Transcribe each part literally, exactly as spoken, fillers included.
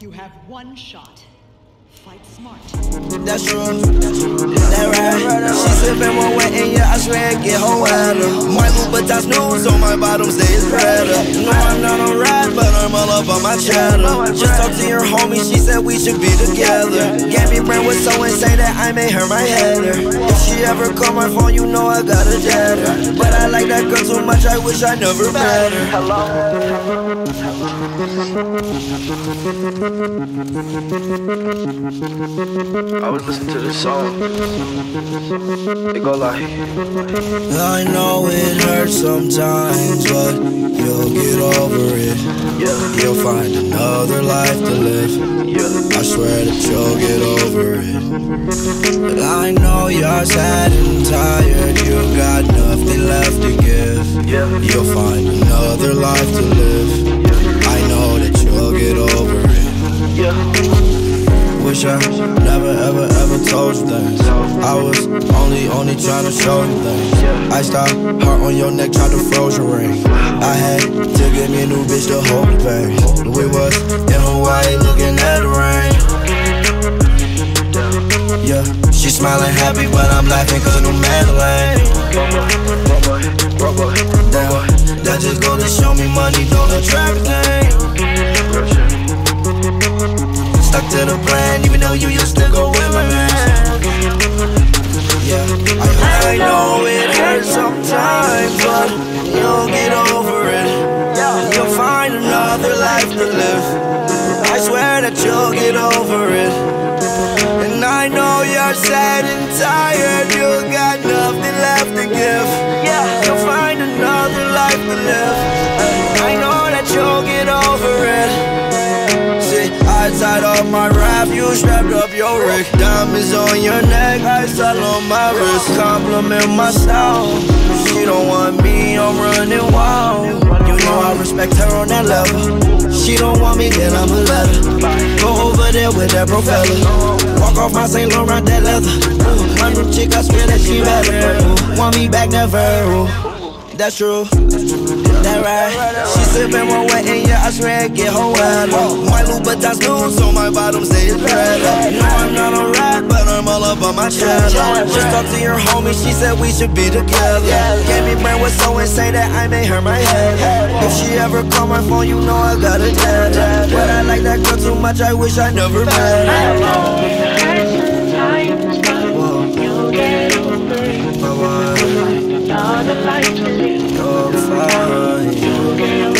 You have one shot. Fight smart. That's true. That right. She sipping one wet and yeah, I swear I get whole water. White Louboutins new, so my bottom stay is better. No, I'm not on ride, but I'm all up on my chatter. Just talk to your homie, she said we should be together. Gabby Brand was so insane that I made her my header. If she ever call my phone, you know I got a data. But I like that girl so much, I wish I never met her. Hello? I was listening to this song. It go like, I know it hurts sometimes, but you'll get over it. Yeah. You'll find another life to live. Yeah. I swear that you'll get over it. But I know you're sad and tired. You got nothing left to give. Yeah. You'll find another life to live. Yeah. I know that you'll get over it. Yeah. Wish I never ever ever told you things. I was only only trying to show you things. I stopped heart on your neck, tried to froze your ring. I had to get me a new bitch to hold the pain. We was in Hawaii looking at the rain. Yeah, she smiling happy but I'm laughing cause I'm meddling. That, that just gonna show me money don't attract me. Stuck to the plan, even though you used to go with my man. Yeah, I, I know it hurts sometimes, but you'll get over it. You'll find another life to live. I swear that you'll get over it. And I know you're sad and tired. You got nothing left to give. You'll find another life to live. I know that you'll get over it. I tied up my wrap, you strapped up your rig. Diamonds on your neck, ice all on my wrist. Compliment myself, she don't want me, I'm running wild. You know I respect her on that level. She don't want me, then I'm a letter. Go over there with that profella. Walk off my Saint Laurent, that leather. Ooh, my new chick, I swear that she better. Ooh, want me back, never. Ooh, that's true. That right. She sippin' one wet and yeah, I swear I get whole water. My Louboutins new, so my bottom stay is better. No, I'm not on ride, but I'm all up on my chatter. Just talk to your homie, she said we should be together. Gabby Brand was so insane that I made her my head. If she ever call my phone, you know I got a dad. But I like that girl too much, I wish I never met her. You'll get over it. I know it hurts sometimes, but you'll get over it. All the life to live, you'll get over it. You'll get over it.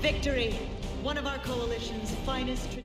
Victory, one of our coalition's finest.